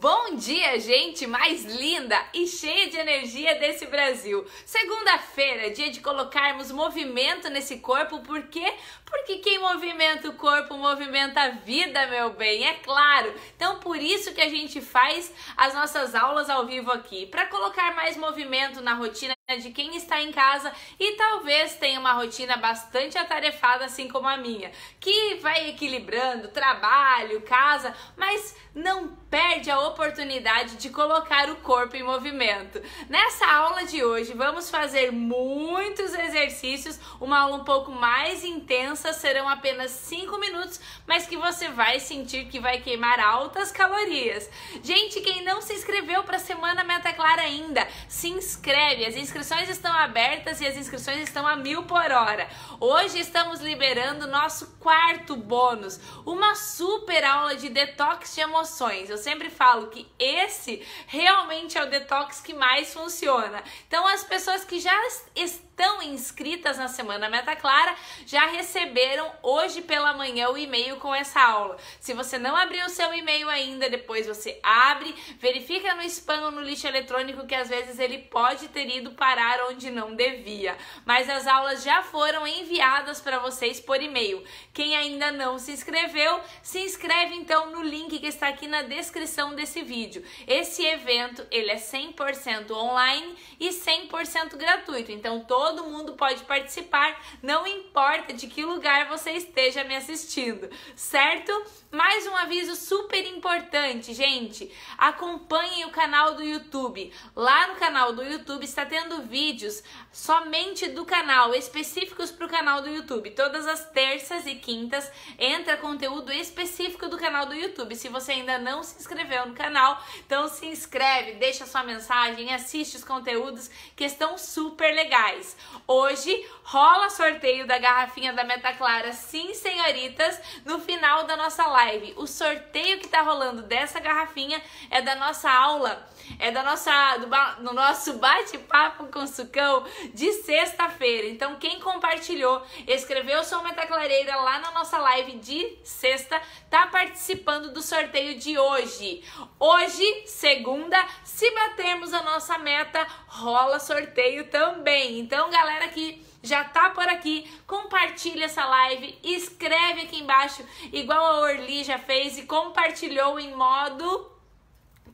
Bom dia, gente mais linda e cheia de energia desse Brasil. Segunda-feira, dia de colocarmos movimento nesse corpo. Por quê? Porque quem movimenta o corpo movimenta a vida, meu bem, é claro. Então, por isso que a gente faz as nossas aulas ao vivo aqui, para colocar mais movimento na rotina de quem está em casa e talvez tenha uma rotina bastante atarefada, assim como a minha, que vai equilibrando trabalho, casa, mas não perde a oportunidade de colocar o corpo em movimento. Nessa aula de hoje vamos fazer muitos exercícios, uma aula um pouco mais intensa, serão apenas 5 minutos, mas que você vai sentir que vai queimar altas calorias. Gente, quem não se inscreveu para a Semana Meta Clara ainda, se inscreve, as inscrições estão abertas e as inscrições estão a 1000 por hora. Hoje estamos liberando nosso quarto bônus, uma super aula de detox de emoções. Eu sempre falo que esse realmente é o detox que mais funciona. Então, as pessoas que já estão inscritas na Semana Meta Clara já receberam hoje pela manhã o e-mail com essa aula. Se você não abriu o seu e-mail ainda, depois você abre, verifica no spam ou no lixo eletrônico, que às vezes ele pode ter ido parar onde não devia. Mas as aulas já foram enviadas para vocês por e-mail. Quem ainda não se inscreveu, se inscreve então no link que está aqui na descrição desse vídeo. Esse evento, ele é 100% online e 100% gratuito. Então, todo mundo pode participar, não importa de que lugar você esteja me assistindo, certo? Mais um aviso super importante, gente. Acompanhem o canal do YouTube. Lá no canal do YouTube está tendo vídeos somente do canal, específicos para o canal do YouTube. Todas as terças e quintas entra conteúdo específico do canal do YouTube. Se você ainda não se inscreveu no canal, então se inscreve, deixa sua mensagem, assiste os conteúdos que estão super legais. Hoje rola sorteio da garrafinha da Meta Clara, sim, senhoritas, no final da nossa live. O sorteio que tá rolando dessa garrafinha é da nossa aula, é da nossa, do nosso bate-papo com Sucão de sexta-feira. Então, quem compartilhou, escreveu Sou Meta Clareira lá na nossa live de sexta, tá participando do sorteio de hoje. Hoje, segunda, se batermos a nossa meta, rola sorteio também. Então, galera que já tá por aqui, compartilha essa live, escreve aqui embaixo, igual a Orly já fez e compartilhou em modo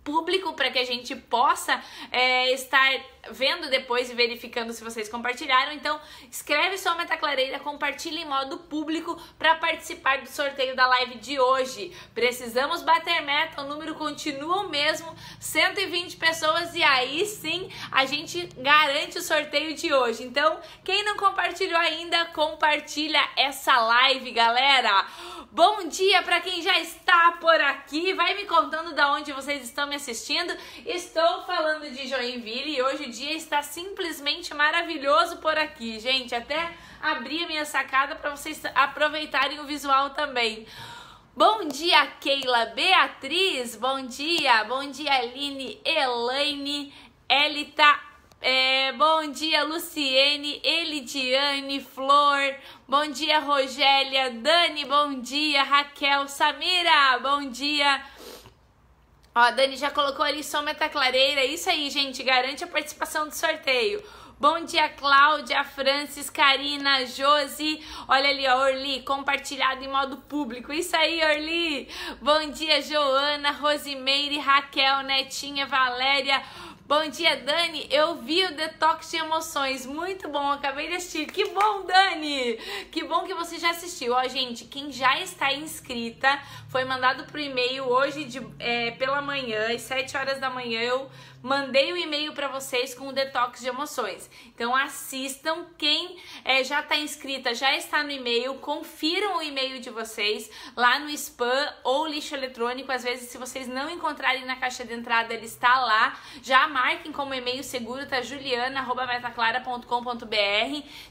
público, para que a gente possa estar vendo depois e verificando se vocês compartilharam. Então, escreve Sua Meta Clareira, compartilha em modo público para participar do sorteio da live de hoje. Precisamos bater meta, o número continua o mesmo, 120 pessoas, e aí sim a gente garante o sorteio de hoje. Então, quem não compartilhou ainda, compartilha essa live, galera. Bom dia para quem já está por aqui, vai me contando de onde vocês estão me assistindo. Estou falando de Joinville e hoje o dia está simplesmente maravilhoso por aqui, gente. Até abri a minha sacada para vocês aproveitarem o visual também. Bom dia, Keila, Beatriz, bom dia, Aline, Elaine, Elita, bom dia, Luciene, Elidiane, Flor, bom dia, Rogélia, Dani, bom dia, Raquel, Samira, bom dia. Ó, a Dani já colocou ali Sou Meta Clareira, é isso aí, gente, garante a participação do sorteio. Bom dia, Cláudia, Francis, Karina, Josi, olha ali, ó, Orly, compartilhado em modo público, isso aí, Orly. Bom dia, Joana, Rosimeire, Raquel, Netinha, Valéria. Bom dia, Dani, eu vi o detox de emoções, muito bom, acabei de assistir. Que bom, Dani, que bom que você já assistiu. Ó, gente, quem já está inscrita, foi mandado pro e-mail hoje pela manhã, às 7 horas da manhã, eu mandei o e-mail para vocês com o detox de emoções. Então assistam, quem já está inscrita, já está no e-mail, confiram o e-mail de vocês lá no spam ou lixo eletrônico. Às vezes, se vocês não encontrarem na caixa de entrada, ele está lá, já marquem como e-mail seguro, tá? juliana@metaclara.com.br.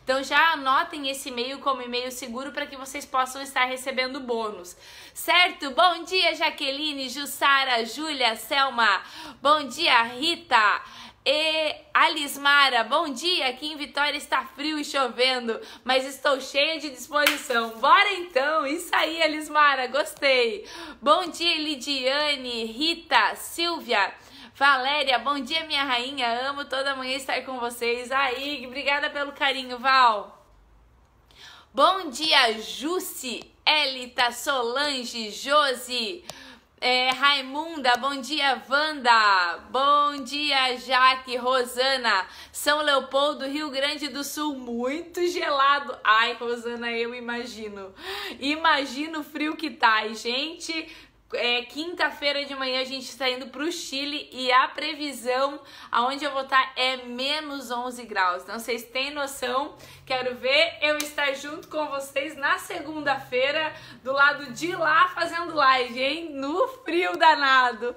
Então já anotem esse e-mail como e-mail seguro para que vocês possam estar recebendo bônus, certo? Bom dia, Jaqueline, Jussara, Júlia, Selma, bom dia, Rita, E Alismara, bom dia, aqui em Vitória está frio e chovendo, mas estou cheia de disposição. Bora então, isso aí Alismara, gostei. Bom dia Lidiane, Rita, Silvia, Valéria, bom dia minha rainha, amo toda manhã estar com vocês. Aí, obrigada pelo carinho, Val. Bom dia Jussi, Elita, Solange, Josi. Raimunda, bom dia, Wanda, bom dia, Jaque, Rosana, São Leopoldo, Rio Grande do Sul, muito gelado, ai, Rosana, eu imagino o frio que tá, gente, quinta-feira de manhã a gente está indo pro Chile e a previsão, aonde eu vou estar, é menos 11 graus, então vocês têm noção, quero ver eu estar junto com vocês na segunda-feira, do lado de lá, fazendo live, hein, no frio danado.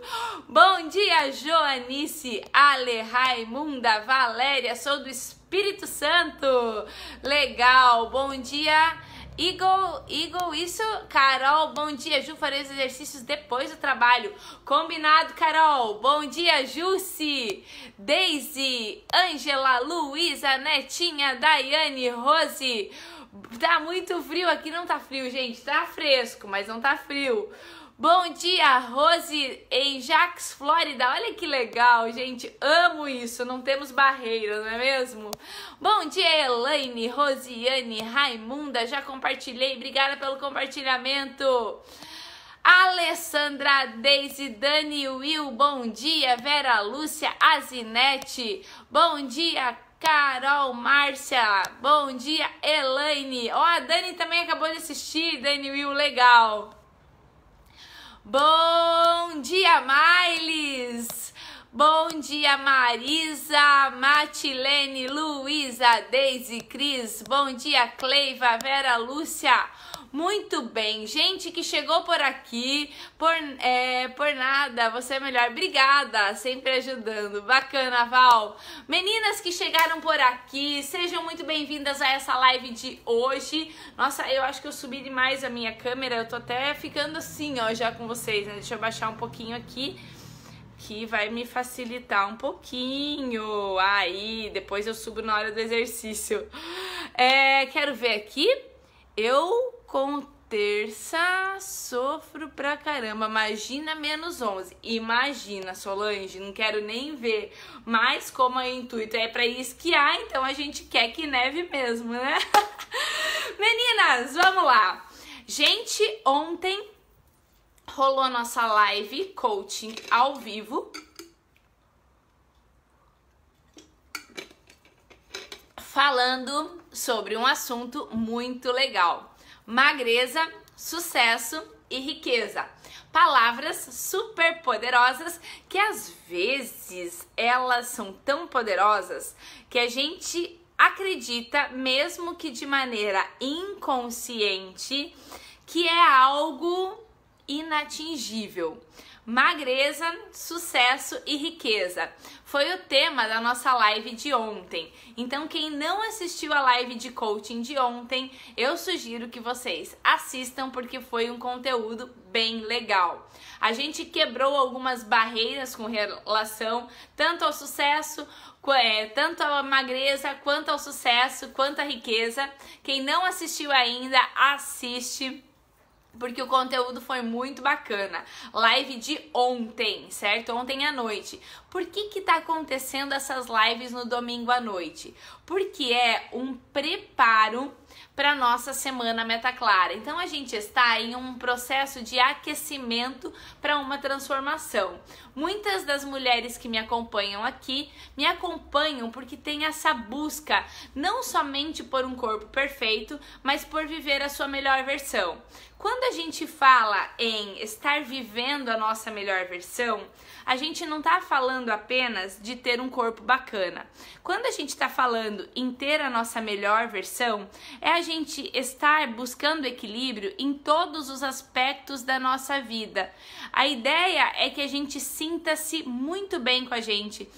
Bom dia, Joanice, Ale, Raimunda, Valéria, sou do Espírito Santo, legal, bom dia, Igor, isso? Carol, bom dia, Ju, farei os exercícios depois do trabalho. Combinado, Carol. Bom dia, Jussi, Daisy, Ângela, Luísa, Netinha, Daiane, Rose. Tá muito frio aqui, não tá frio, gente. Tá fresco, mas não tá frio. Bom dia, Rose, em Jax, Flórida. Olha que legal, gente. Amo isso. Não temos barreiras, não é mesmo? Bom dia, Elaine, Rosiane, Raimunda. Já compartilhei. Obrigada pelo compartilhamento. Alessandra, Deise, Dani, Will. Bom dia, Vera, Lúcia, Azinete. Bom dia, Carol, Márcia. Bom dia, Elaine. Ó, a Dani também acabou de assistir. Dani, Will, legal. Bom dia, Mailes! Bom dia, Marisa, Matilene, Luísa, Deise, Cris. Bom dia, Cleiva, Vera, Lúcia. Muito bem, gente que chegou por aqui, por nada, você é melhor. Obrigada, sempre ajudando. Bacana, Val. Meninas que chegaram por aqui, sejam muito bem-vindas a essa live de hoje. Nossa, eu acho que eu subi demais a minha câmera, eu tô até ficando assim, ó, já com vocês, né? Deixa eu baixar um pouquinho aqui, que vai me facilitar um pouquinho. Aí, depois eu subo na hora do exercício. Quero ver aqui, eu... Com terça, sofro pra caramba. Imagina menos 11. Imagina, Solange, não quero nem ver. Mas como é o intuito é pra ir esquiar, então a gente quer que neve mesmo, né? Meninas, vamos lá. Gente, ontem rolou a nossa live coaching ao vivo. Falando sobre um assunto muito legal. Magreza, sucesso e riqueza. Palavras super poderosas que às vezes elas são tão poderosas que a gente acredita, mesmo que de maneira inconsciente, que é algo inatingível. Magreza, sucesso e riqueza. Foi o tema da nossa live de ontem. Então, quem não assistiu a live de coaching de ontem, eu sugiro que vocês assistam porque foi um conteúdo bem legal. A gente quebrou algumas barreiras com relação tanto ao sucesso, tanto à magreza, quanto ao sucesso, quanto à riqueza. Quem não assistiu ainda, assiste, porque o conteúdo foi muito bacana. Live de ontem, certo? Ontem à noite. Por que que tá acontecendo essas lives no domingo à noite? Porque é um preparo para nossa Semana Meta Clara. Então a gente está em um processo de aquecimento para uma transformação. Muitas das mulheres que me acompanham aqui, me acompanham porque tem essa busca, não somente por um corpo perfeito, mas por viver a sua melhor versão. Quando a gente fala em estar vivendo a nossa melhor versão, a gente não tá falando apenas de ter um corpo bacana. Quando a gente tá falando em ter a nossa melhor versão, é a gente estar buscando equilíbrio em todos os aspectos da nossa vida. A ideia é que a gente sinta-se muito bem com a gente,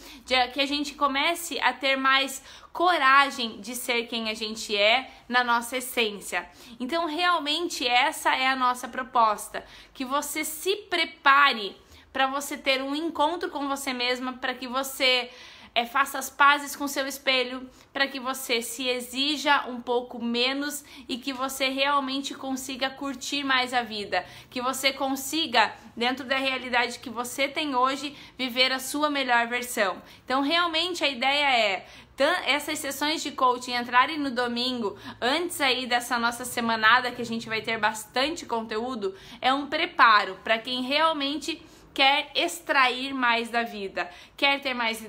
que a gente comece a ter mais coragem de ser quem a gente é na nossa essência. Então, realmente, essa é a nossa proposta, que você se prepare para você ter um encontro com você mesma, para que você faça as pazes com seu espelho para que você se exija um pouco menos e que você realmente consiga curtir mais a vida, que você consiga, dentro da realidade que você tem hoje, viver a sua melhor versão. Então, realmente, a ideia é essas sessões de coaching entrarem no domingo, antes aí dessa nossa semanada, que a gente vai ter bastante conteúdo, é um preparo para quem realmente quer extrair mais da vida, quer ter mais,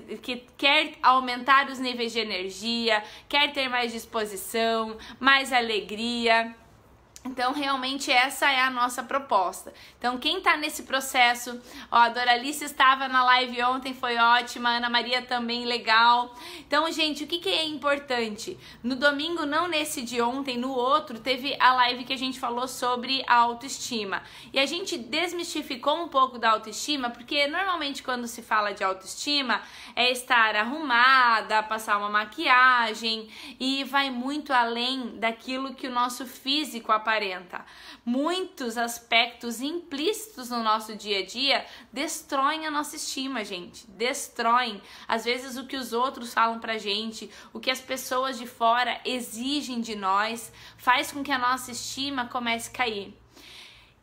quer aumentar os níveis de energia, quer ter mais disposição, mais alegria. Então, realmente, essa é a nossa proposta. Então, quem tá nesse processo, ó, a Doralice estava na live ontem, foi ótima, a Ana Maria também, legal. Então, gente, o que que é importante? No domingo, não nesse de ontem, no outro, teve a live que a gente falou sobre a autoestima. E a gente desmistificou um pouco da autoestima, porque normalmente quando se fala de autoestima, é estar arrumada, passar uma maquiagem, e vai muito além daquilo que o nosso físico aparece. Muitos aspectos implícitos no nosso dia a dia destroem a nossa estima, gente. Destroem. Às vezes o que os outros falam pra gente, o que as pessoas de fora exigem de nós, faz com que a nossa estima comece a cair.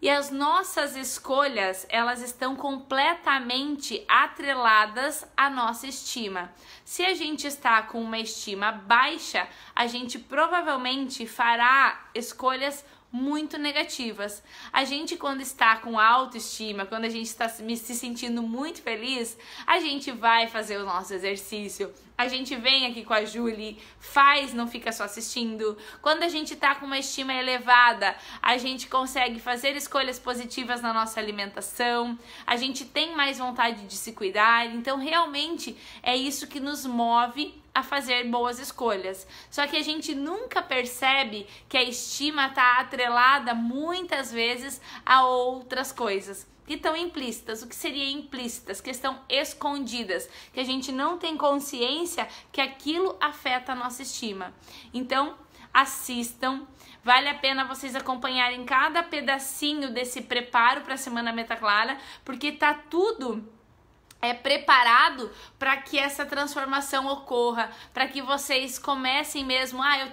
E as nossas escolhas, elas estão completamente atreladas à nossa estima. Se a gente está com uma estima baixa, a gente provavelmente fará escolhas muito negativas. A gente, quando está com autoestima, quando a gente está se sentindo muito feliz, a gente vai fazer o nosso exercício, a gente vem aqui com a Juli, faz, não fica só assistindo. Quando a gente está com uma estima elevada, a gente consegue fazer escolhas positivas na nossa alimentação, a gente tem mais vontade de se cuidar. Então, realmente, é isso que nos move a fazer boas escolhas. Só que a gente nunca percebe que a estima está atrelada muitas vezes a outras coisas que estão implícitas. O que seria implícitas? Que estão escondidas, que a gente não tem consciência que aquilo afeta a nossa estima. Então, assistam. Vale a pena vocês acompanharem cada pedacinho desse preparo para a Semana Meta Clara, porque tá tudo preparado para que essa transformação ocorra, para que vocês comecem mesmo, eu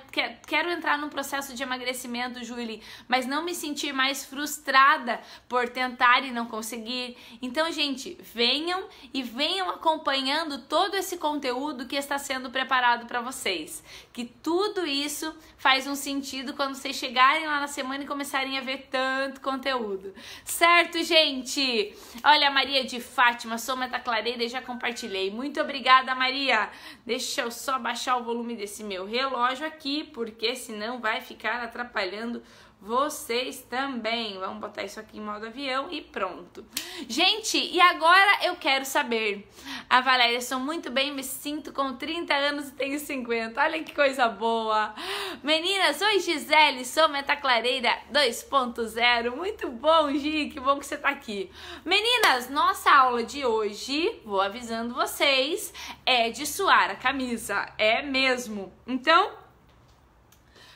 quero entrar num processo de emagrecimento, Juli, mas não me sentir mais frustrada por tentar e não conseguir. Então, gente, venham e venham acompanhando todo esse conteúdo que está sendo preparado para vocês, que tudo isso faz um sentido quando vocês chegarem lá na semana e começarem a ver tanto conteúdo. Certo, gente? Olha, Maria de Fátima, sou uma clareira e já compartilhei. Muito obrigada, Maria. Deixa eu só baixar o volume desse meu relógio aqui, porque senão vai ficar atrapalhando vocês também. Vamos botar isso aqui em modo avião e pronto. Gente, e agora eu quero saber. A Valéria, sou muito bem, me sinto com 30 anos e tenho 50. Olha que coisa boa. Meninas, oi Gisele, sou Metaclareira 2.0. Muito bom, Gi, que bom que você tá aqui. Meninas, nossa aula de hoje, vou avisando vocês, é de suar a camisa. É mesmo. Então,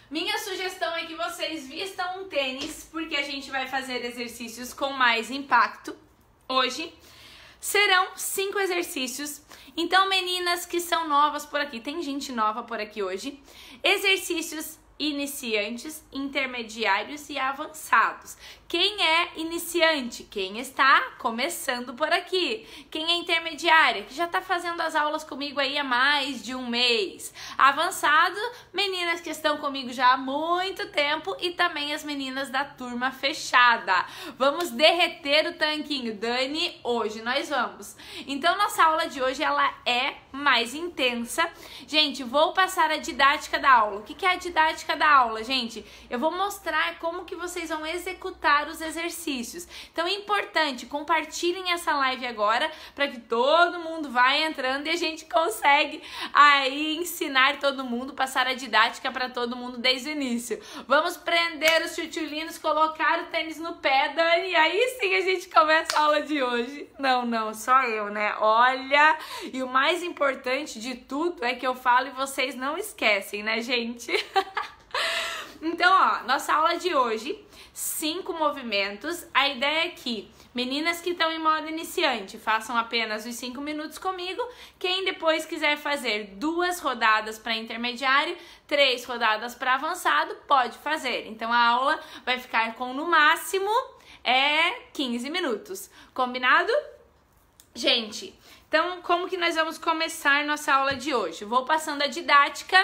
minha sugestão é que vocês vistam um tênis, porque a gente vai fazer exercícios com mais impacto hoje. Serão 5 exercícios. Então, meninas que são novas por aqui, tem gente nova por aqui hoje. Exercícios iniciantes, intermediários e avançados. Quem é iniciante? Quem está começando por aqui. Quem é intermediária? Que já está fazendo as aulas comigo aí há mais de um mês. Avançado, meninas que estão comigo já há muito tempo e também as meninas da turma fechada. Vamos derreter o tanquinho, Dani, hoje nós vamos. Então, nossa aula de hoje, ela é mais intensa. Gente, vou passar a didática da aula. O que é a didática da aula, gente? Eu vou mostrar como que vocês vão executar os exercícios. Então é importante, compartilhem essa live agora para que todo mundo vá entrando e a gente consegue aí ensinar todo mundo, passar a didática para todo mundo desde o início. Vamos prender os tchutchulinos, colocar o tênis no pé, Dani, e aí sim a gente começa a aula de hoje. Não, só eu, né? Olha, e o mais importante de tudo é que eu falo e vocês não esquecem, né, gente? Então, ó, nossa aula de hoje, 5 movimentos. A ideia é que Meninas que estão em modo iniciante, façam apenas os 5 minutos comigo. Quem depois quiser fazer 2 rodadas para intermediário, 3 rodadas para avançado, pode fazer. Então a aula vai ficar com no máximo 15 minutos. Combinado? Gente, então como que nós vamos começar nossa aula de hoje? Vou passando a didática,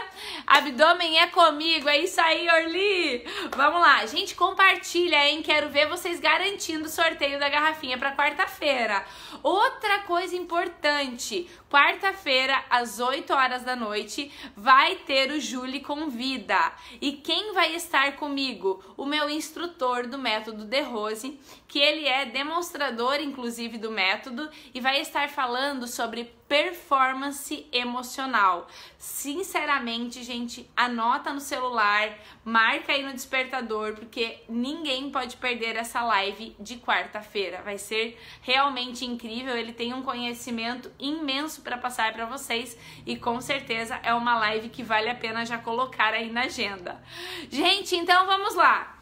abdômen é comigo, é isso aí, Orli! Vamos lá, gente, compartilha, hein? Quero ver vocês garantindo o sorteio da garrafinha para quarta-feira. Outra coisa importante, quarta-feira, às 8 horas da noite, vai ter o Juli Convida. E quem vai estar comigo? O meu instrutor do método De Rose, que ele é demonstrador, inclusive, do método, e vai estar falando sobre performance emocional. Sinceramente, gente, anota no celular, marca aí no despertador, porque ninguém pode perder essa live de quarta-feira. Vai ser realmente incrível, ele tem um conhecimento imenso para passar para vocês e com certeza é uma live que vale a pena já colocar aí na agenda. Gente, então vamos lá.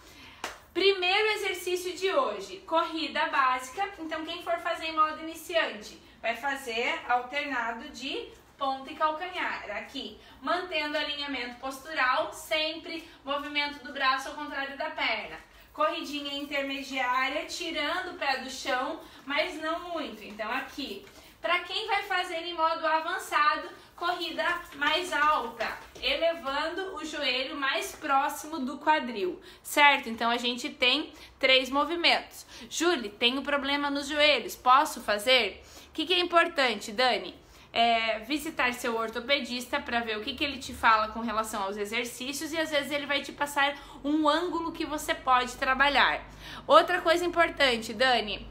Primeiro exercício de hoje, corrida básica. Então quem for fazer em modo iniciante, vai fazer alternado de ponta e calcanhar aqui, mantendo alinhamento postural, sempre movimento do braço ao contrário da perna. Corridinha intermediária, tirando o pé do chão, mas não muito, então aqui. Para quem vai fazer em modo avançado, corrida mais alta, elevando o joelho mais próximo do quadril, certo? Então a gente tem 3 movimentos. Juli, tenho problema nos joelhos, posso fazer? O que é importante, Dani? É visitar seu ortopedista para ver o que ele te fala com relação aos exercícios e às vezes ele vai te passar um ângulo que você pode trabalhar. Outra coisa importante, Dani,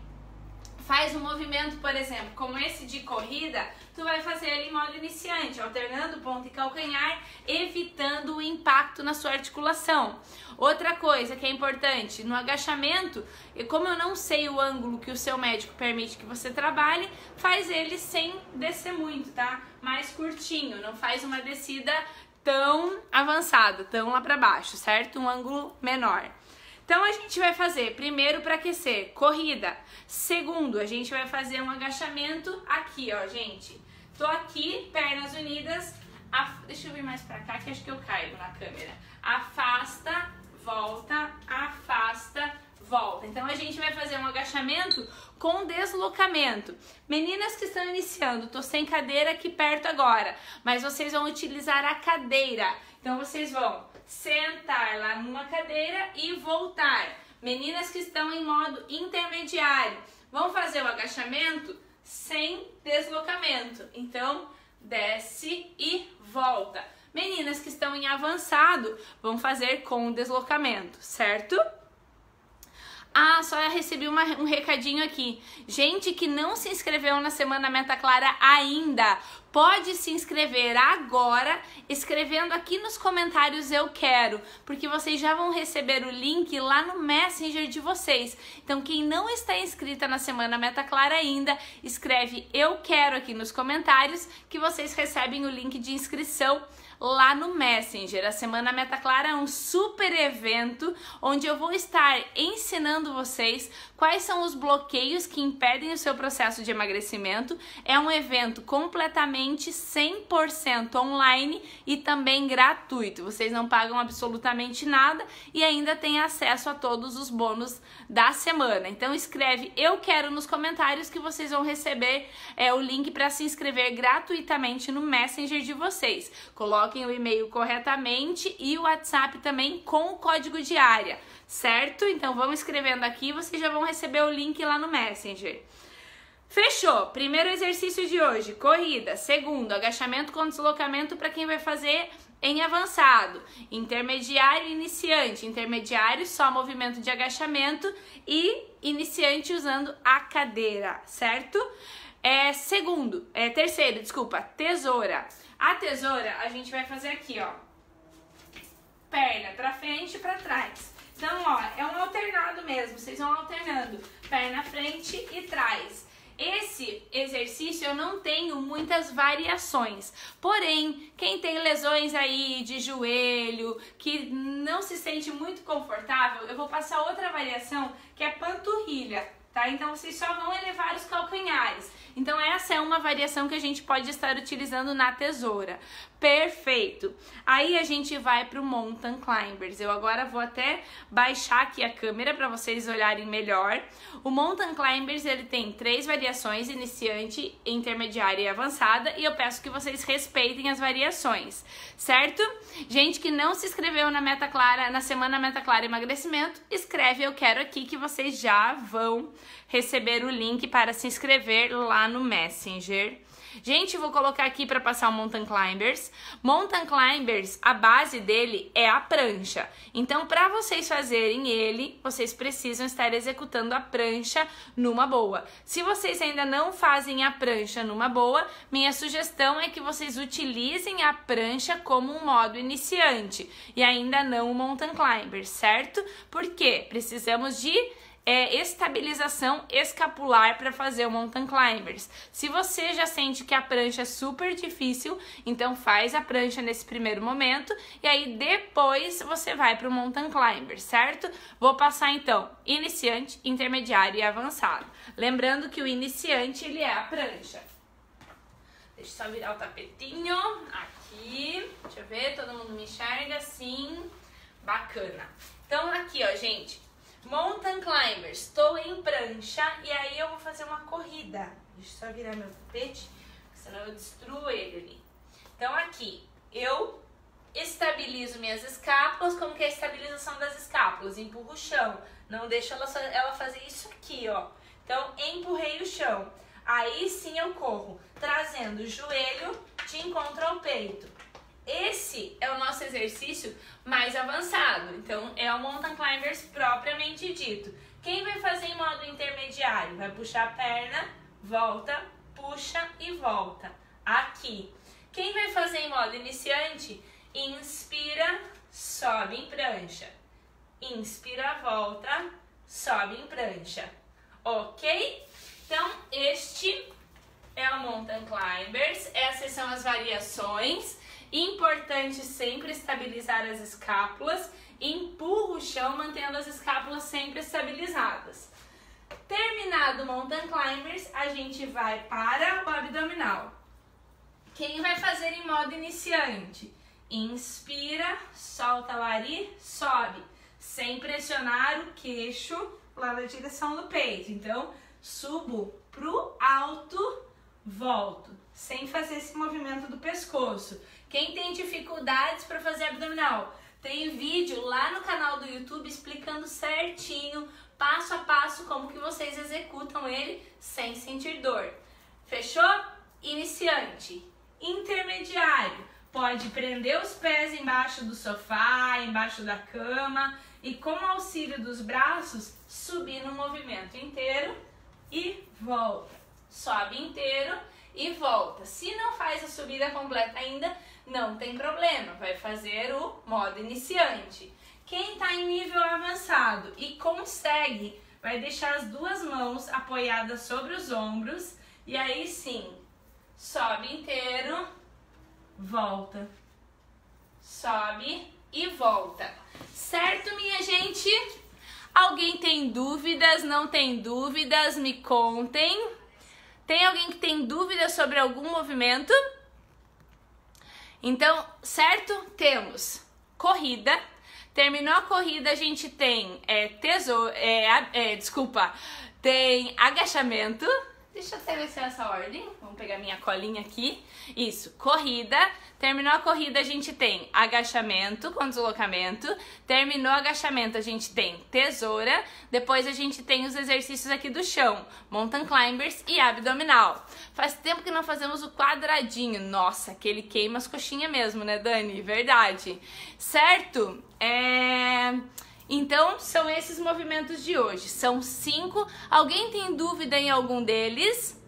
faz um movimento, por exemplo, como esse de corrida, tu vai fazer ele em modo iniciante, alternando ponta e calcanhar, evitando o impacto na sua articulação. Outra coisa que é importante, no agachamento, como eu não sei o ângulo que o seu médico permite que você trabalhe, faz ele sem descer muito, tá? Mais curtinho, não faz uma descida tão avançada, tão lá pra baixo, certo? Um ângulo menor. Então, a gente vai fazer, primeiro, para aquecer, corrida. Segundo, a gente vai fazer um agachamento aqui, ó, gente. Tô aqui, pernas unidas. Deixa eu vir mais pra cá, que acho que eu caio na câmera. Afasta, volta, afasta, volta. Então, a gente vai fazer um agachamento com deslocamento. Meninas que estão iniciando, tô sem cadeira aqui perto agora, mas vocês vão utilizar a cadeira. Então, vocês vão sentar lá numa cadeira e voltar. Meninas que estão em modo intermediário, vão fazer o agachamento sem deslocamento. Então, desce e volta. Meninas que estão em avançado, vão fazer com deslocamento, certo? Ah, só recebi um recadinho aqui. Gente que não se inscreveu na Semana Meta Clara ainda, pode se inscrever agora, escrevendo aqui nos comentários eu quero, porque vocês já vão receber o link lá no Messenger de vocês. Então quem não está inscrita na Semana Meta Clara ainda, escreve eu quero aqui nos comentários que vocês recebem o link de inscrição lá no Messenger. A Semana Meta Clara é um super evento onde eu vou estar ensinando vocês quais são os bloqueios que impedem o seu processo de emagrecimento. É um evento completamente 100% online e também gratuito. Vocês não pagam absolutamente nada e ainda têm acesso a todos os bônus da semana. Então escreve eu quero nos comentários que vocês vão receber o link para se inscrever gratuitamente no Messenger de vocês. Coloquem o e-mail corretamente e o WhatsApp também com o código de área, certo? Então vão escrevendo aqui, vocês já vão receber o link lá no Messenger. Fechou! Primeiro exercício de hoje, corrida. Segundo, agachamento com deslocamento para quem vai fazer em avançado. Intermediário e iniciante. Intermediário, só movimento de agachamento e iniciante usando a cadeira, certo? Terceiro, desculpa, tesoura. A tesoura a gente vai fazer aqui, ó, perna pra frente e pra trás. Então, ó, é um alternado mesmo, vocês vão alternando, perna frente e trás. Esse exercício eu não tenho muitas variações, porém, quem tem lesões aí de joelho, que não se sente muito confortável, eu vou passar outra variação, que é panturrilha. tá? Então vocês só vão elevar os calcanhares. Então essa é uma variação que a gente pode estar utilizando na tesoura. Perfeito! Aí a gente vai pro Mountain Climbers. Eu agora vou até baixar aqui a câmera para vocês olharem melhor. O Mountain Climbers, ele tem 3 variações: iniciante, intermediária e avançada. E eu peço que vocês respeitem as variações, certo? Gente que não se inscreveu na Meta Clara, na Semana Meta Clara Emagrecimento, escreve "eu quero" aqui que vocês já vão receber o link para se inscrever lá no Messenger. Gente, vou colocar aqui para passar o Mountain Climbers. Mountain Climbers, a base dele é a prancha. Então, para vocês fazerem ele, vocês precisam estar executando a prancha numa boa. Se vocês ainda não fazem a prancha numa boa, minha sugestão é que vocês utilizem a prancha como um modo iniciante e ainda não o Mountain Climbers, certo? Porque precisamos de estabilização escapular para fazer o Mountain Climbers. Se você já sente que a prancha é super difícil, então faz a prancha nesse primeiro momento e aí depois você vai para o Mountain Climbers, certo? Vou passar então iniciante, intermediário e avançado. Lembrando que o iniciante, ele é a prancha. Deixa eu só virar o tapetinho aqui. Deixa eu ver, todo mundo me enxerga? Sim. Bacana. Então aqui, ó, gente, Mountain Climbers, estou em prancha e aí eu vou fazer uma corrida. Deixa eu só virar meu tapete, senão eu destruo ele ali. Então aqui, eu estabilizo minhas escápulas. Como que é a estabilização das escápulas? Empurro o chão, não deixo ela fazer isso aqui, ó. Então, empurrei o chão. Aí sim eu corro, trazendo o joelho de encontro ao peito. Esse é o nosso exercício mais avançado, então é o Mountain Climbers propriamente dito. Quem vai fazer em modo intermediário? Vai puxar a perna, volta, puxa e volta, aqui. Quem vai fazer em modo iniciante? Inspira, sobe em prancha. Inspira, volta, sobe em prancha. Ok? Então, este é o Mountain Climbers, essas são as variações. Importante sempre estabilizar as escápulas, empurra o chão mantendo as escápulas sempre estabilizadas. Terminado o Mountain Climbers, a gente vai para o abdominal. Quem vai fazer em modo iniciante? Inspira, solta o ar e sobe, sem pressionar o queixo lá na direção do peito. Então, subo pro alto, volto, sem fazer esse movimento do pescoço. Quem tem dificuldades para fazer abdominal, tem vídeo lá no canal do YouTube explicando certinho, passo a passo, como que vocês executam ele sem sentir dor. Fechou? Iniciante. Intermediário, pode prender os pés embaixo do sofá, embaixo da cama e com o auxílio dos braços, subir no movimento inteiro e volta. Sobe inteiro e volta. Se não faz a subida completa ainda, não tem problema, vai fazer o modo iniciante. Quem está em nível avançado e consegue, vai deixar as duas mãos apoiadas sobre os ombros e aí sim, sobe inteiro, volta, sobe e volta. Certo, minha gente? Alguém tem dúvidas? Não tem dúvidas? Me contem. Tem alguém que tem dúvida sobre algum movimento? Então, certo? Temos corrida. Terminou a corrida, a gente tem tem agachamento. Deixa eu até ver se é essa ordem. Vamos pegar minha colinha aqui. Isso, corrida. Terminou a corrida, a gente tem agachamento com deslocamento. Terminou o agachamento, a gente tem tesoura. Depois a gente tem os exercícios aqui do chão, Mountain Climbers e abdominal. Faz tempo que não fazemos o quadradinho. Nossa, aquele queima as coxinhas mesmo, né, Dani? Verdade. Certo? Então, são esses movimentos de hoje. São 5. Alguém tem dúvida em algum deles?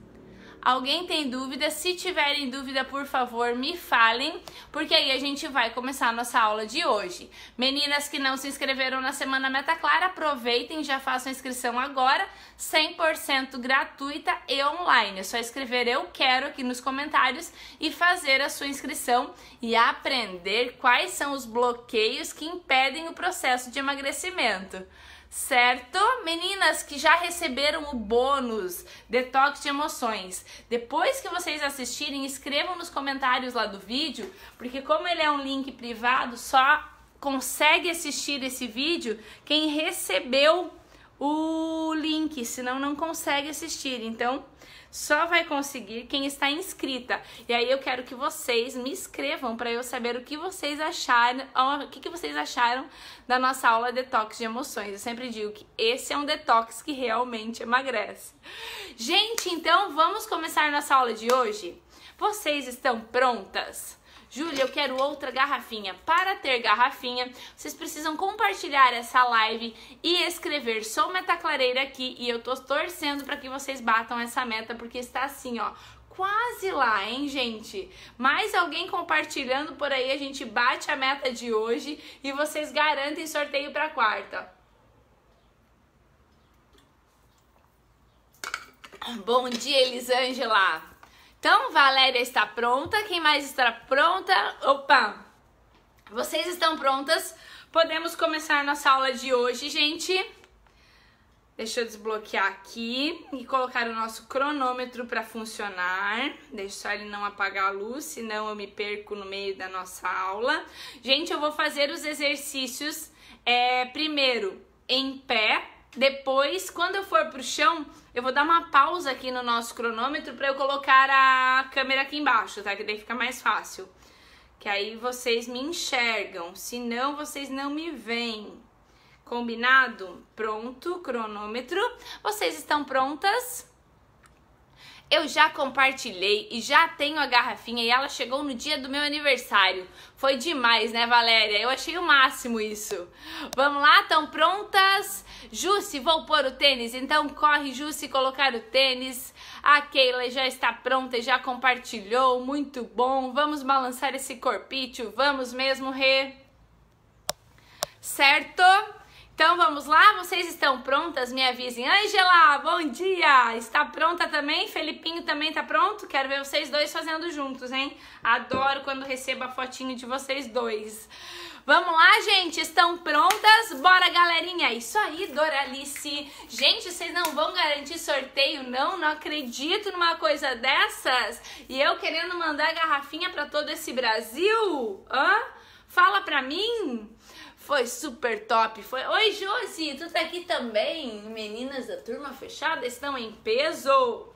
Alguém tem dúvida? Se tiverem dúvida, por favor, me falem, porque aí a gente vai começar a nossa aula de hoje. Meninas que não se inscreveram na Semana Meta Clara, aproveitem, já façam a inscrição agora, 100% gratuita e online. É só escrever "eu quero" aqui nos comentários e fazer a sua inscrição e aprender quais são os bloqueios que impedem o processo de emagrecimento. certo? Meninas que já receberam o bônus Detox de Emoções, depois que vocês assistirem, escrevam nos comentários lá do vídeo, porque como ele é um link privado, só consegue assistir esse vídeo quem recebeu o link, senão não consegue assistir. Então, só vai conseguir quem está inscrita. E aí eu quero que vocês me escrevam para eu saber o que vocês acharam, da nossa aula Detox de Emoções. Eu sempre digo que esse é um detox que realmente emagrece. Gente, então vamos começar nossa aula de hoje? Vocês estão prontas? Júlia, eu quero outra garrafinha. Para ter garrafinha, vocês precisam compartilhar essa live e escrever "Sou Metaclareira" aqui, e eu tô torcendo para que vocês batam essa meta, porque está assim, ó, quase lá, hein, gente? Mais alguém compartilhando por aí, a gente bate a meta de hoje e vocês garantem sorteio para quarta. Bom dia, Elisângela! Então, Valéria está pronta, quem mais está pronta? Opa! Vocês estão prontas? Podemos começar nossa aula de hoje, gente. Deixa eu desbloquear aqui e colocar o nosso cronômetro para funcionar. Deixa só ele não apagar a luz, senão eu me perco no meio da nossa aula. Gente, eu vou fazer os exercícios primeiro em pé. Depois, quando eu for pro chão, eu vou dar uma pausa aqui no nosso cronômetro pra eu colocar a câmera aqui embaixo, tá? Que daí fica mais fácil. Que aí vocês me enxergam, senão vocês não me veem. Combinado? Pronto, cronômetro. Vocês estão prontas? Eu já compartilhei e já tenho a garrafinha e ela chegou no dia do meu aniversário. Foi demais, né, Valéria? Eu achei o máximo isso. Vamos lá, estão prontas? Jussi, vou pôr o tênis, então corre, Jussi, colocar o tênis. A Keila já está pronta e já compartilhou, muito bom. Vamos balançar esse corpício, vamos mesmo, Rê. Certo? Então vamos lá, vocês estão prontas? Me avisem. Ângela, bom dia! Está pronta também? Felipinho também está pronto? Quero ver vocês dois fazendo juntos, hein? Adoro quando recebo a fotinho de vocês dois. Vamos lá, gente, estão prontas? Bora, galerinha! Isso aí, Doralice! Gente, vocês não vão garantir sorteio, não? Não acredito numa coisa dessas! E eu querendo mandar garrafinha para todo esse Brasil? Hã? Fala pra mim! Foi super top, foi... Oi, Josi, tu tá aqui também? Meninas da turma fechada estão em peso.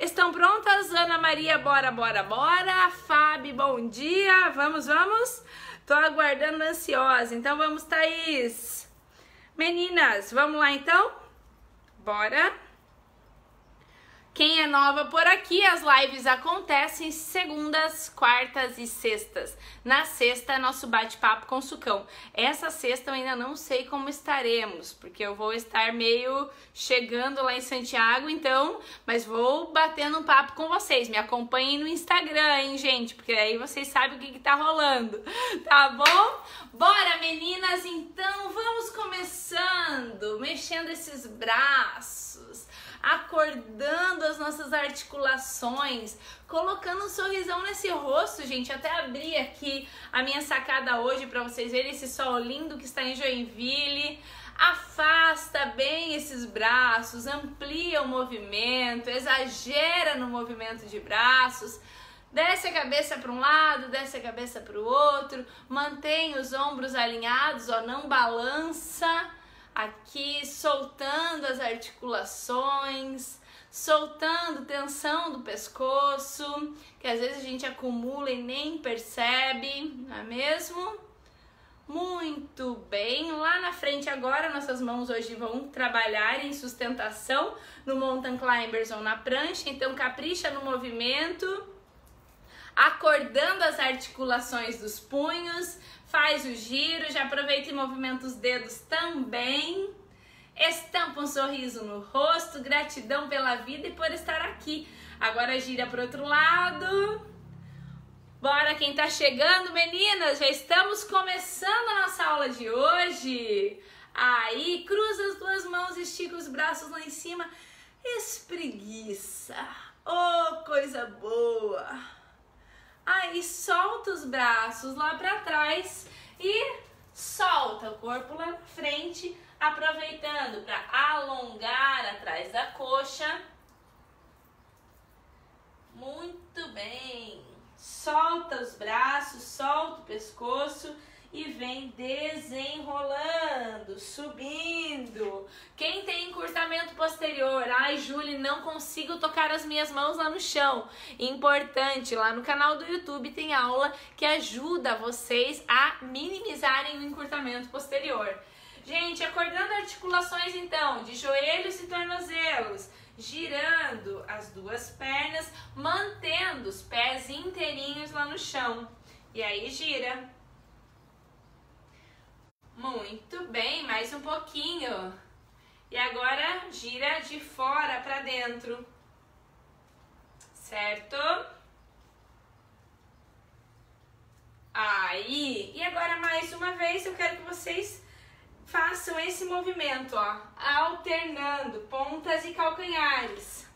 Estão prontas? Ana Maria, bora, bora, bora. Fábio, bom dia. Vamos, vamos. Tô aguardando ansiosa. Então vamos, Thaís. Meninas, vamos lá então? Bora. Quem é nova por aqui, as lives acontecem segundas, quartas e sextas. Na sexta é nosso bate-papo com o Sucão. Essa sexta eu ainda não sei como estaremos, porque eu vou estar meio chegando lá em Santiago, então, mas vou batendo um papo com vocês. Me acompanhem no Instagram, hein, gente, porque aí vocês sabem o que tá rolando, tá bom? Bora, meninas, então vamos começando, mexendo esses braços, acordando as nossas articulações, colocando um sorrisão nesse rosto, gente. Até abri aqui a minha sacada hoje para vocês verem esse sol lindo que está em Joinville. Afasta bem esses braços, amplia o movimento, exagera no movimento de braços. Desce a cabeça para um lado, desce a cabeça para o outro, mantém os ombros alinhados, ó, não balança. Aqui, soltando as articulações, soltando tensão do pescoço, que às vezes a gente acumula e nem percebe, não é mesmo? Muito bem, lá na frente agora, nossas mãos hoje vão trabalhar em sustentação no mountain climbers ou na prancha, então capricha no movimento, acordando as articulações dos punhos. Faz o giro, já aproveita e movimenta os dedos também. Estampa um sorriso no rosto, gratidão pela vida e por estar aqui. Agora gira para o outro lado. Bora, quem tá chegando, meninas, já estamos começando a nossa aula de hoje. Aí, cruza as duas mãos, estica os braços lá em cima, espreguiça. Oh, coisa boa! Aí solta os braços lá para trás e solta o corpo lá na frente, aproveitando para alongar atrás da coxa. Muito bem. Solta os braços, solta o pescoço e vem desenrolando, subindo. Quem tem encurtamento posterior? Ai, Juli, não consigo tocar as minhas mãos lá no chão. Importante, lá no canal do YouTube tem aula que ajuda vocês a minimizarem o encurtamento posterior. Gente, acordando articulações então, de joelhos e tornozelos, girando as duas pernas, mantendo os pés inteirinhos lá no chão. E aí gira. Muito bem, mais um pouquinho. E agora gira de fora para dentro. Certo? Aí, e agora mais uma vez eu quero que vocês façam esse movimento, ó, alternando pontas e calcanhares.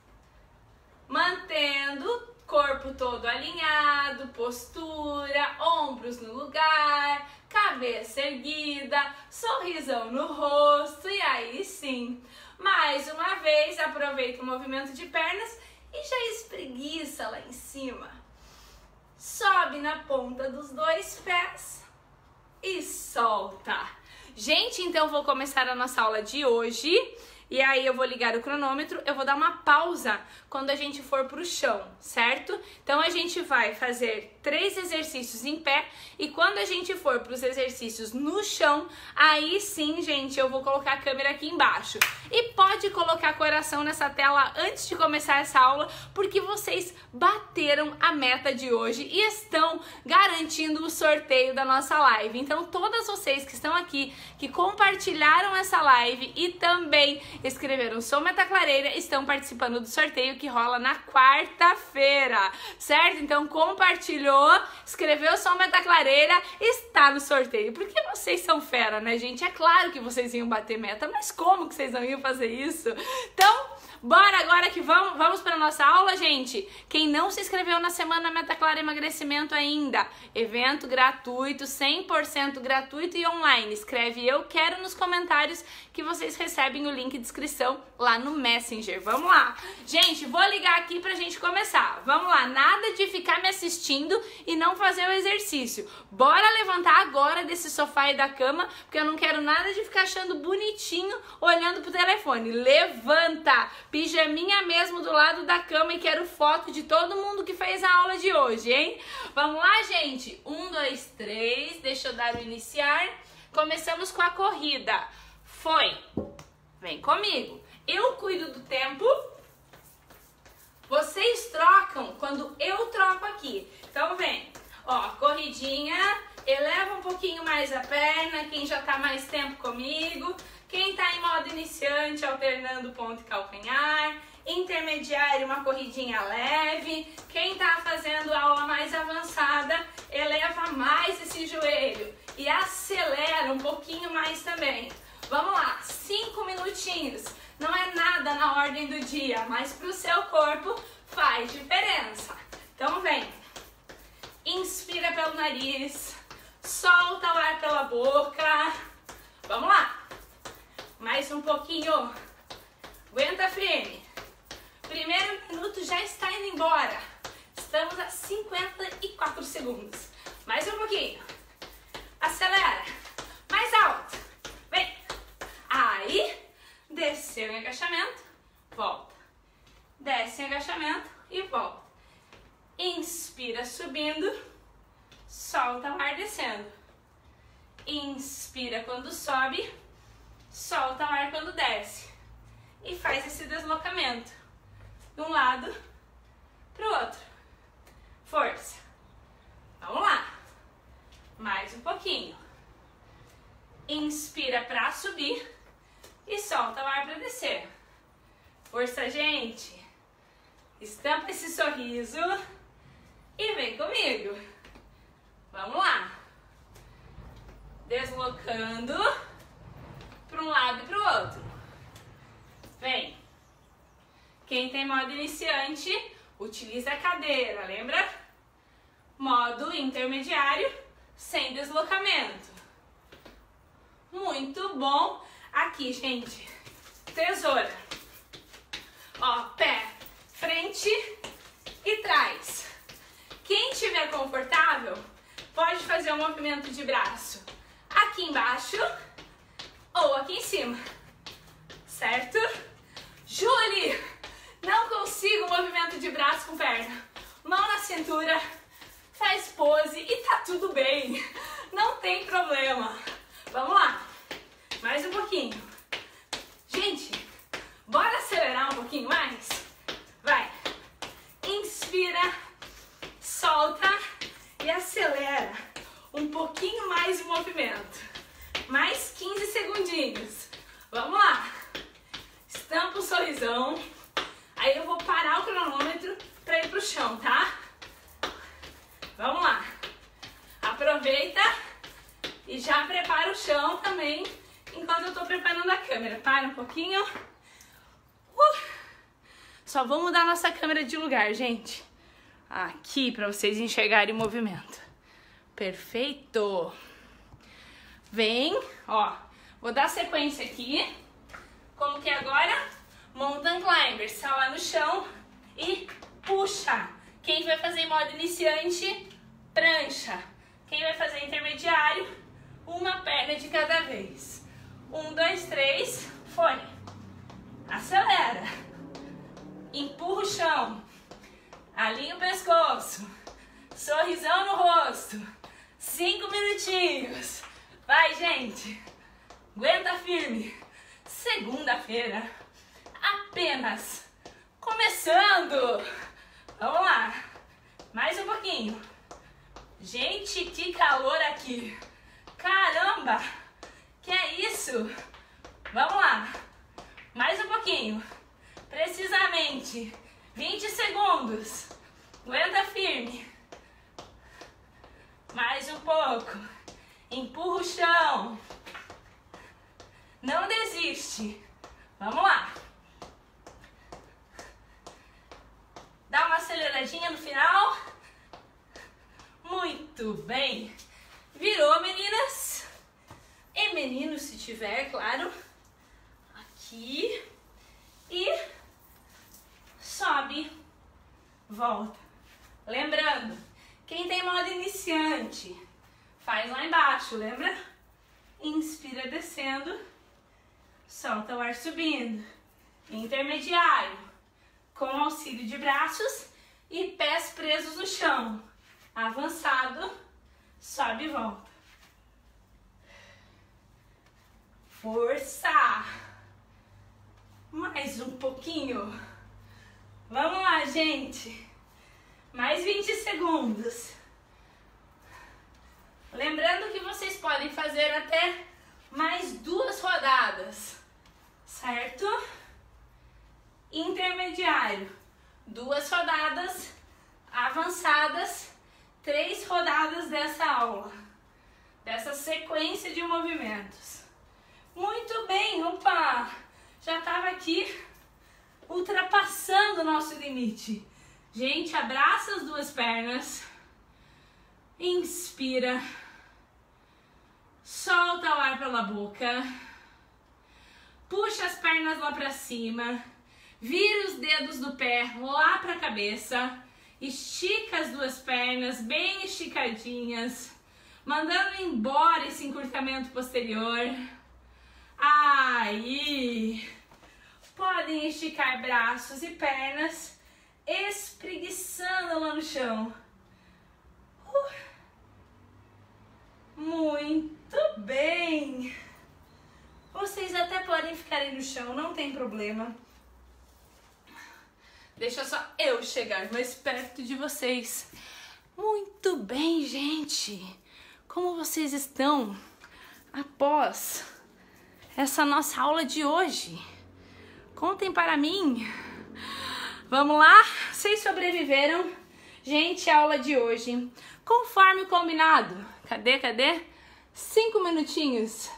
Mantendo o corpo todo alinhado, postura, ombros no lugar, cabeça erguida, sorrisão no rosto, e aí sim. Mais uma vez, aproveita o movimento de pernas e já espreguiça lá em cima. Sobe na ponta dos dois pés e solta. Gente, então vou começar a nossa aula de hoje. E aí eu vou ligar o cronômetro, eu vou dar uma pausa quando a gente for pro chão, certo? Então a gente vai fazer 3 exercícios em pé e quando a gente for pros exercícios no chão, aí sim, gente, eu vou colocar a câmera aqui embaixo. E pode colocar coração nessa tela antes de começar essa aula, porque vocês bateram a meta de hoje e estão garantindo o sorteio da nossa live. Então todas vocês que estão aqui, que compartilharam essa live e também escreveram Sou Meta Clareira, estão participando do sorteio que rola na quarta-feira, certo? Então compartilhou, escreveu Sou Meta Clareira, está no sorteio. Porque vocês são fera, né, gente? É claro que vocês iam bater meta, mas como que vocês não iam fazer isso? Então, bora agora que vamos para nossa aula, gente. Quem não se inscreveu na Semana Meta Clara Emagrecimento ainda, evento gratuito, 100% gratuito e online. Escreve eu quero nos comentários que vocês recebem o link de inscrição lá no Messenger. Vamos lá. Gente, vou ligar aqui pra gente começar. Vamos lá, nada de ficar me assistindo e não fazer o exercício. Bora levantar agora desse sofá e da cama, porque eu não quero nada de ficar achando bonitinho olhando pro telefone. Levanta! Pijaminha mesmo do lado da cama e quero foto de todo mundo que fez a aula de hoje, hein? Vamos lá, gente? 1, 2, 3, deixa eu dar o iniciar. Começamos com a corrida. Foi. Vem comigo. Eu cuido do tempo. Vocês trocam quando eu troco aqui. Então vem. Ó, corridinha. Eleva um pouquinho mais a perna. Quem já tá mais tempo comigo. Quem tá em modo iniciante, alternando ponto e calcanhar. Intermediário, uma corridinha leve. Quem tá fazendo aula mais avançada, eleva mais esse joelho. E acelera um pouquinho mais também. Vamos lá, 5 minutinhos. Não é nada na ordem do dia, mas pro seu corpo faz diferença. Então vem. Inspira pelo nariz. Solta o ar pela boca. Vamos lá. Mais um pouquinho. Aguenta firme. Primeiro minuto já está indo embora. Estamos a 54 segundos. Mais um pouquinho. Acelera. Mais alto. Vem. Aí. Desceu em agachamento. Volta. Desce em agachamento e volta. Inspira subindo. Solta o ar descendo. Inspira quando sobe. Solta o ar quando desce. E faz esse deslocamento. De um lado pro outro. Força. Vamos lá. Mais um pouquinho. Inspira pra subir. E solta o ar pra descer. Força, gente. Estampa esse sorriso. E vem comigo. Vamos lá. Deslocando. Para um lado e para o outro. Vem. Quem tem modo iniciante, utiliza a cadeira, lembra? Modo intermediário, sem deslocamento. Muito bom. Aqui, gente, tesoura. Ó, pé, frente e trás. Quem estiver confortável, pode fazer um movimento de braço aqui embaixo ou aqui em cima, certo? Juli, não consigo movimento de braço com perna. Mão na cintura, faz pose e tá tudo bem. Não tem problema. Vamos lá. Mais um pouquinho. Gente, bora acelerar um pouquinho mais? Vai. Inspira, solta e acelera. Um pouquinho mais o movimento. Mais 15 segundinhos. Vamos lá. Estampa o sorrisão. Aí eu vou parar o cronômetro para ir pro chão, tá? Vamos lá. Aproveita e já prepara o chão também enquanto eu tô preparando a câmera. Para um pouquinho. Só vou mudar a nossa câmera de lugar, gente. Aqui, para vocês enxergarem o movimento. Perfeito. Vem, ó. Vou dar sequência aqui. Como que é agora? Mountain Climber. Sai lá no chão e puxa. Quem vai fazer em modo iniciante, prancha. Quem vai fazer intermediário, uma perna de cada vez. 1, 2, 3, foi. Acelera. Empurra o chão. Alinha o pescoço, sorrisão no rosto, 5 minutinhos. Vai, gente, aguenta firme. Segunda-feira, apenas começando. Vamos lá, mais um pouquinho. Gente, que calor aqui. Caramba, que é isso? Vamos lá, mais um pouquinho, precisamente 20 segundos. Aguenta firme. Mais um pouco. Empurra o chão. Não desiste. Vamos lá. Dá uma aceleradinha no final. Muito bem. Virou, meninas. E meninos, se tiver, claro. Aqui. E... sobe, volta. Lembrando, quem tem modo iniciante, faz lá embaixo, lembra? Inspira descendo, solta o ar subindo. Intermediário, com auxílio de braços e pés presos no chão. Avançado, sobe e volta. Força! Mais um pouquinho. Vamos lá, gente. Mais 20 segundos. Lembrando que vocês podem fazer até mais 2 rodadas, certo? Intermediário, 2 rodadas. Avançadas, 3 rodadas dessa aula. Dessa sequência de movimentos. Muito bem, opa! Já estava aqui ultrapassando o nosso limite. Gente, abraça as 2 pernas. Inspira. Solta o ar pela boca. Puxa as pernas lá pra cima. Vira os dedos do pé lá pra cabeça. Estica as 2 pernas bem esticadinhas. Mandando embora esse encurtamento posterior. Aí... podem esticar braços e pernas, espreguiçando lá no chão. Muito bem! Vocês até podem ficar aí no chão, não tem problema. Deixa só eu chegar mais perto de vocês. Muito bem, gente! Como vocês estão após essa nossa aula de hoje? Contem para mim. Vamos lá? Vocês sobreviveram? Gente, a aula de hoje, conforme combinado. Cadê? 5 minutinhos.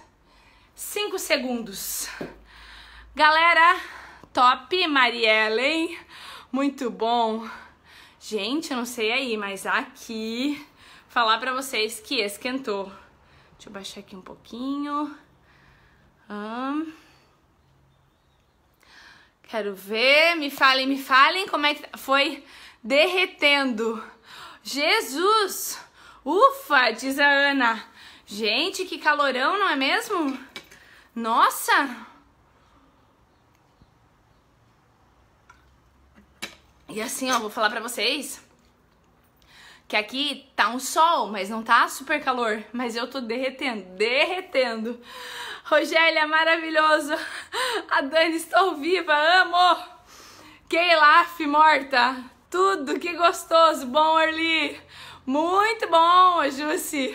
5 segundos. Galera, top, Mariellen. Muito bom. Gente, eu não sei aí, mas aqui, falar para vocês que esquentou. Deixa eu baixar aqui um pouquinho. Quero ver, me falem como é que foi derretendo. Jesus! Ufa, diz a Ana. Gente, que calorão, não é mesmo? Nossa! E assim, ó, vou falar pra vocês que aqui tá um sol, mas não tá super calor. Mas eu tô derretendo. Rogélia, maravilhoso. A Dani, estou viva, amo. Keilaf, morta. Tudo, que gostoso. Bom, Orly. Muito bom, Jussi.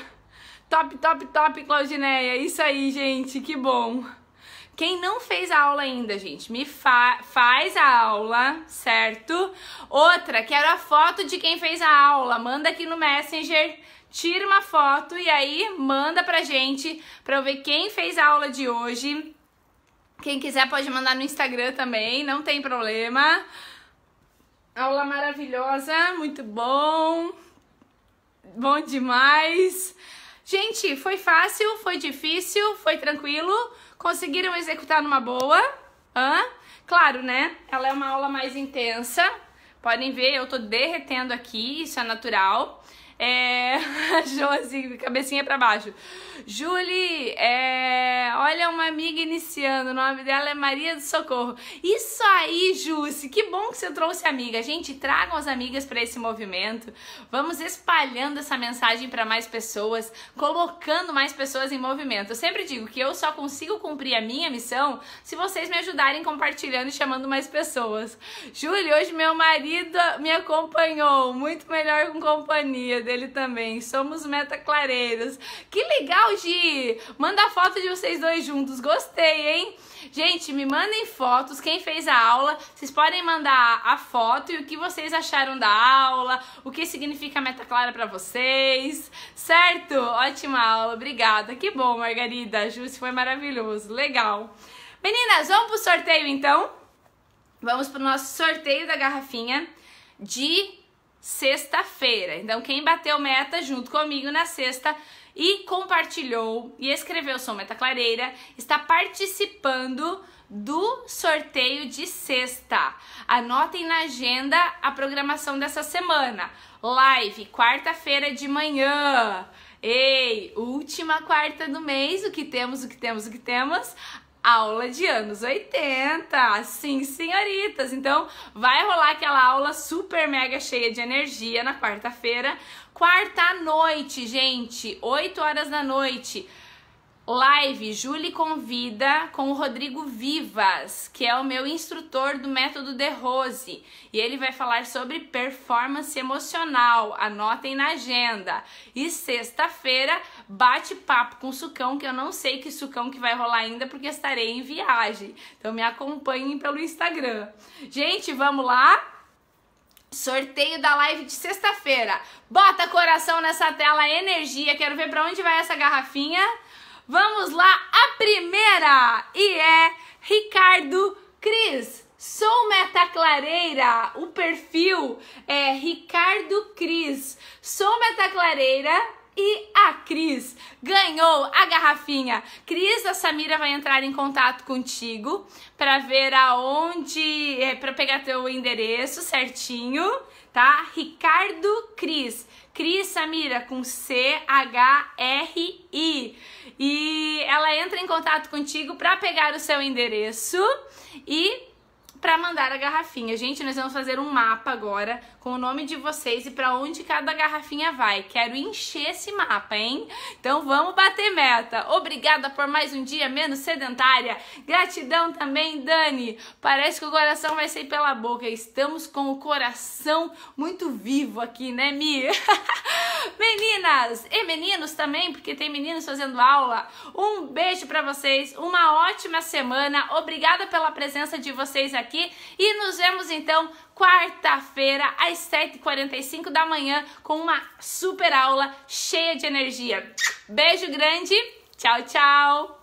Top, top, top, Claudineia. Isso aí, gente, que bom. Quem não fez a aula ainda, gente, faz a aula, certo? Outra, quero a foto de quem fez a aula. Manda aqui no Messenger, tira uma foto e aí manda pra gente, pra eu ver quem fez a aula de hoje. Quem quiser pode mandar no Instagram também, não tem problema. Aula maravilhosa, muito bom. Bom demais. Gente, foi fácil, foi difícil, foi tranquilo. Conseguiram executar numa boa? Hã? Claro, né? Ela é uma aula mais intensa. Podem ver, eu tô derretendo aqui, isso é natural. Josi, cabecinha pra baixo. Juli, olha uma amiga iniciando, o nome dela é Maria do Socorro. Isso aí, Jussi, que bom que você trouxe amiga. Gente, tragam as amigas para esse movimento. Vamos espalhando essa mensagem para mais pessoas, colocando mais pessoas em movimento. Eu sempre digo que eu só consigo cumprir a minha missão se vocês me ajudarem compartilhando e chamando mais pessoas. Juli, hoje meu marido me acompanhou, muito melhor com companhia dele também. Somos metaclareiros. Que legal, Gi! Manda a foto de vocês dois juntos. Gostei, hein? Gente, me mandem fotos. Quem fez a aula, vocês podem mandar a foto e o que vocês acharam da aula, o que significa a Meta Clara pra vocês. Certo? Ótima aula. Obrigada. Que bom, Margarida. A Jússi foi maravilhoso. Legal. Meninas, vamos pro sorteio, então? Vamos pro nosso sorteio da garrafinha de sexta-feira. Então, quem bateu meta junto comigo na sexta e compartilhou e escreveu Sou Meta Clareira, está participando do sorteio de sexta. Anotem na agenda a programação dessa semana. Live, quarta-feira de manhã. Ei, última quarta do mês, o que temos? Aula de anos 80, sim, senhoritas. Então, vai rolar aquela aula super mega cheia de energia na quarta-feira. Quarta à noite, gente, 8 horas da noite. Live Juli Convida com o Rodrigo Vivas, que é o meu instrutor do método De Rose. E ele vai falar sobre performance emocional. Anotem na agenda. E sexta-feira, bate-papo com o Sucão, que eu não sei que Sucão que vai rolar ainda, porque estarei em viagem. Então me acompanhem pelo Instagram. Gente, vamos lá? Sorteio da live de sexta-feira. Bota coração nessa tela, energia. Quero ver pra onde vai essa garrafinha. Vamos lá, a primeira, e é Ricardo Cris, Sou Meta Clareira, o perfil é Ricardo Cris, Sou Meta Clareira, e a Cris ganhou a garrafinha. Cris, a Samira vai entrar em contato contigo para ver aonde, para pegar teu endereço certinho, tá? Ricardo Cris. Cris Samira, com C-H-R-I. E ela entra em contato contigo para pegar o seu endereço e para mandar a garrafinha. Gente, nós vamos fazer um mapa agora com o nome de vocês e para onde cada garrafinha vai. Quero encher esse mapa, hein? Então vamos bater meta. Obrigada por mais um dia menos sedentária. Gratidão também, Dani. Parece que o coração vai sair pela boca. Estamos com o coração muito vivo aqui, né, Mi? Meninas e meninos também, porque tem meninos fazendo aula. Um beijo para vocês. Uma ótima semana. Obrigada pela presença de vocês aqui. E nos vemos então quarta-feira às 7h45 da manhã com uma super aula cheia de energia. Beijo grande, tchau, tchau!